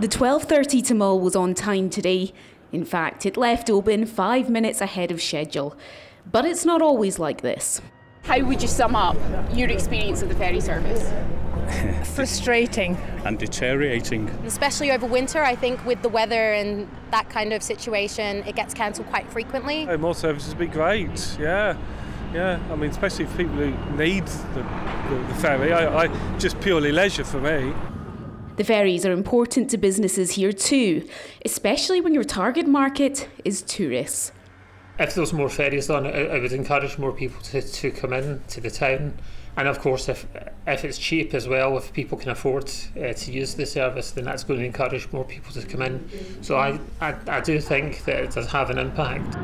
The 12:30 tamal was on time today. In fact, it left Oban 5 minutes ahead of schedule. But it's not always like this. How would you sum up your experience of the ferry service? Frustrating. And deteriorating. Especially over winter, I think, with the weather and that kind of situation, it gets cancelled quite frequently. Yeah, more services would be great, yeah. I mean, especially for people who need the ferry. I just purely leisure for me. The ferries are important to businesses here too, especially when your target market is tourists. If there was more ferries on, I would encourage more people to come in to the town. And of course, if it's cheap as well, if people can afford to use the service, then that's going to encourage more people to come in. So I do think that it does have an impact.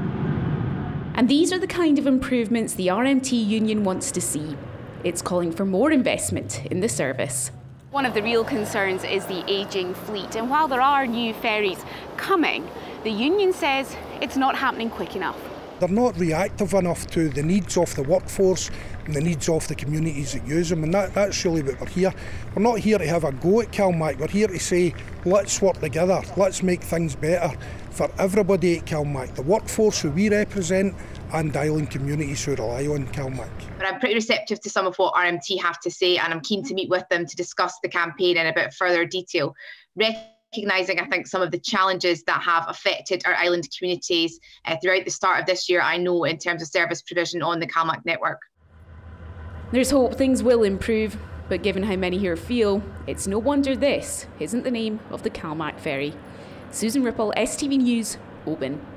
And these are the kind of improvements the RMT union wants to see. It's calling for more investment in the service. One of the real concerns is the ageing fleet. And while there are new ferries coming, the union says it's not happening quick enough. They're not reactive enough to the needs of the workforce and the needs of the communities that use them, and that's surely what we're here. We're not here to have a go at CalMAC, we're here to say, let's work together, let's make things better for everybody at CalMAC, the workforce who we represent and island communities who rely on CalMAC. But I'm pretty receptive to some of what RMT have to say, and I'm keen to meet with them to discuss the campaign in a bit further detail. Recognising, I think, some of the challenges that have affected our island communities throughout the start of this year, I know, in terms of service provision on the CalMAC network. There's hope things will improve, but given how many here feel, it's no wonder this isn't the name of the CalMAC ferry. Susan Ripple, STV News, Oban.